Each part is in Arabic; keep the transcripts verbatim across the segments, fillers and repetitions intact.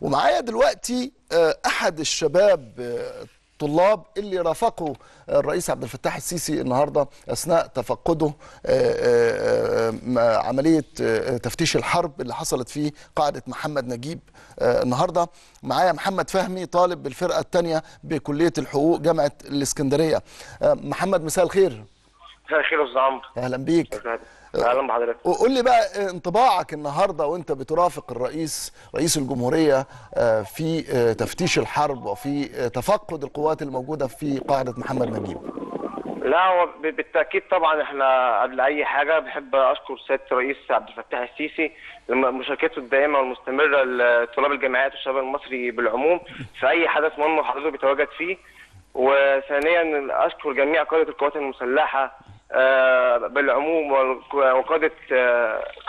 ومعايا دلوقتي أحد الشباب الطلاب اللي رافقوا الرئيس عبد الفتاح السيسي النهارده أثناء تفقده عملية تفتيش الحرب اللي حصلت في قاعدة محمد نجيب النهارده. معايا محمد فهمي طالب بالفرقة الثانية بكلية الحقوق جامعة الإسكندرية. محمد مساء الخير. مساء الخير يا أستاذ عمرو. أهلا بيك. اهلا بحضرتك. وقول لي بقى انطباعك النهارده وانت بترافق الرئيس رئيس الجمهوريه في تفتيش الحرب وفي تفقد القوات الموجوده في قاعده محمد نجيب. لا هو بالتاكيد طبعا احنا قبل اي حاجه بحب اشكر سياده الرئيس عبد الفتاح السيسي لمشاركته الدائمه والمستمره لطلاب الجامعات والشباب المصري بالعموم في اي حدث مهم حضرته بيتواجد فيه. وثانيا اشكر جميع قاده القوات المسلحه بالعموم وقادة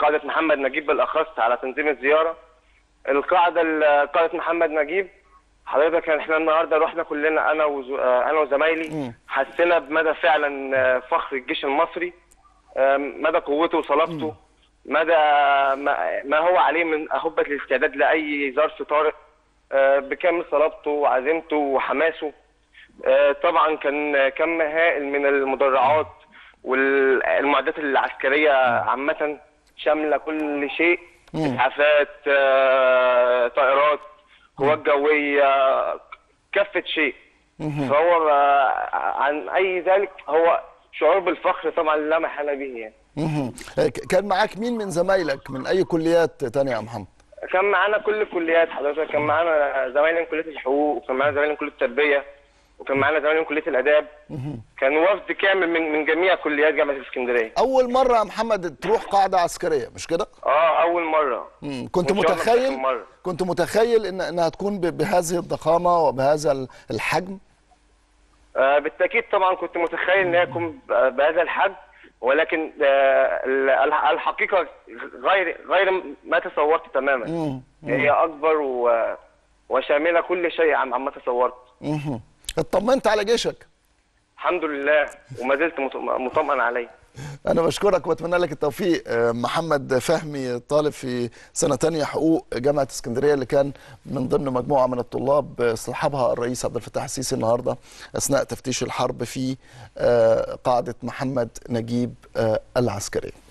قاعدة محمد نجيب بالأخص على تنظيم الزيارة. القاعدة قاعدة محمد نجيب حضرتك احنا النهارده رحنا كلنا أنا أنا وزمايلي، حسينا بمدى فعلا فخر الجيش المصري، مدى قوته وصلابته، مدى ما هو عليه من أهبة الاستعداد لأي ظرف طارئ، بكامل صلابته وعزيمته وحماسه. طبعا كان كم هائل من المدرعات والمعدات العسكريه عامه، شامله كل شيء، اسعافات، طائرات، قوات جويه، كافه شيء. فهو عن اي ذلك هو شعور بالفخر طبعا لا محاله به يعني. كان معاك مين من زمايلك من اي كليات ثانيه يا محمد؟ كان معانا كل الكليات حضرتك، كان معانا زمايلي من كليه الحقوق، وكان معانا زمايلي من كليه التربيه، وكان معانا زمان من كليه الاداب. كان وفد كامل من من جميع كليات جامعه الاسكندريه. اول مره يا محمد تروح قاعده عسكريه مش كده؟ اه اول مره. كنت متخيل كنت متخيل ان انها تكون بهذه الضخامه وبهذا الحجم؟ آه بالتاكيد طبعا كنت متخيل انها تكون بهذا الحجم، ولكن آه الحقيقه غير غير ما تصورت تماما. مم. مم. هي اكبر و وشامله كل شيء عما تصورت. مم. اطمنت على جيشك؟ الحمد لله وما زلت مطمئن عليه. أنا بشكرك وأتمنى لك التوفيق. محمد فهمي طالب في سنة تانية حقوق جامعة اسكندرية، اللي كان من ضمن مجموعة من الطلاب اصطحبها الرئيس عبد الفتاح السيسي النهارده أثناء تفتيش الحرب في قاعدة محمد نجيب العسكرية.